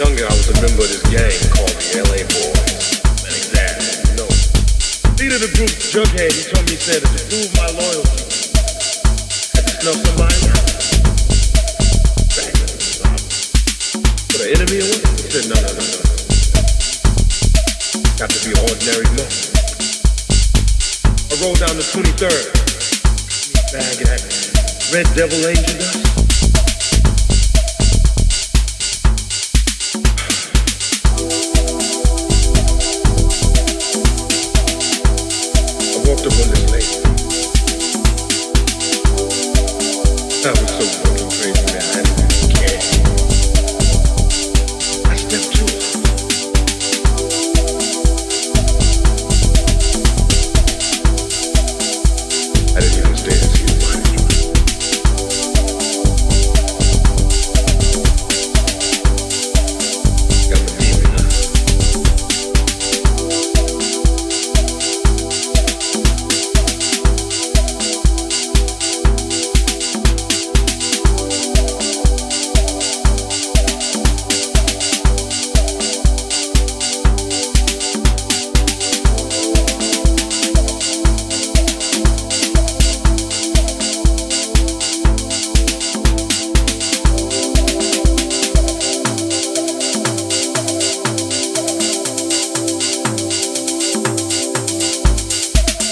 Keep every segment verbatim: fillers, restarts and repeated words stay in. younger, I was a member of this gang called the L A Boys. And exactly, you know. Leader of the group, Jughead, he told me, he said, to prove my loyalty, I had to snuff somebody out. Back in the top. Put an enemy in it? He said, no, no, no, no. Got to be ordinary monk. I rolled down the twenty-third. Bag of that Red Devil Angel dust. I was so fucking crazy, man. I didn't even care. I stepped to it. I didn't even stay and see the money. Got my demon now.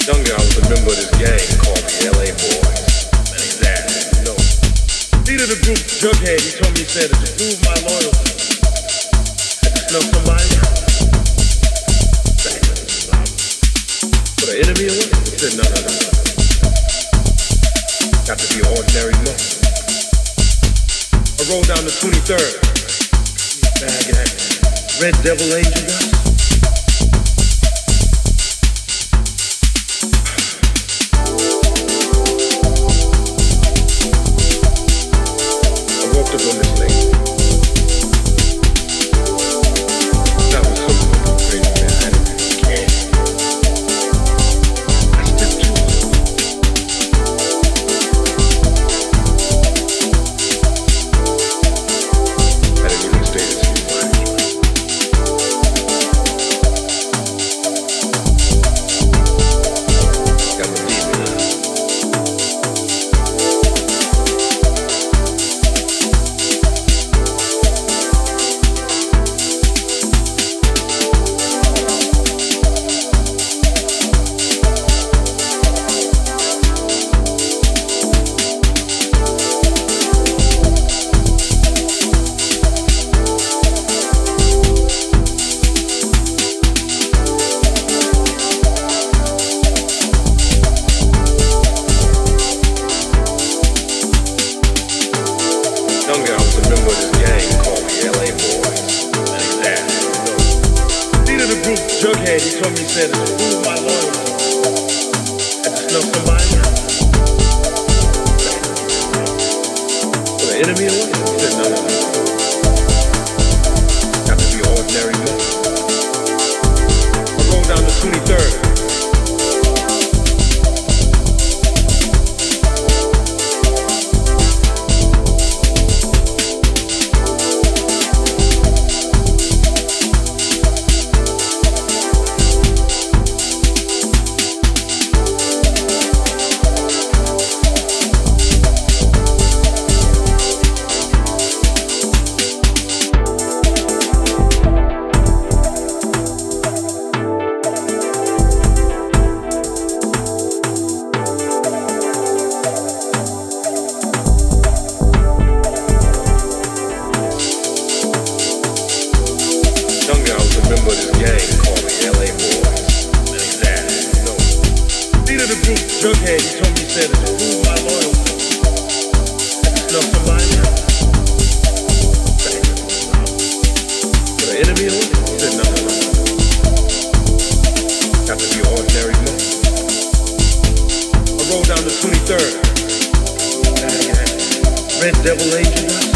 Younger, I was a member of this gang called the L A Boys. And exactly, you know. Leader of the group, Jughead, he told me, he said, to prove my loyalty, I had to snuff somebody out. Back in the top. Put an enemy in it? He said, no, no, no, no. Got to be ordinary monk. I rolled down the twenty-third. Bag of that Red Devil Angel dust. Younger, I was a member of this gang called the L A Boys. And exactly, you know. Leader of the group, Jughead, he told me, he said, to prove my loyalty, I had to snuff somebody out. Put an enemy in it? He said, no, no, no. Got to be ordinary monk. I rolled down the twenty-third. Member of this gang called the L A Boys. And exactly, you know. Leader of the group, Jughead, he told me, he said, to prove my loyalty, I had to snuff somebody out. Back in the top. Put an enemy in it? He said, no, no, no, no. Got to be ordinary monk. I rolled down the twenty-third. Red Devil Angel.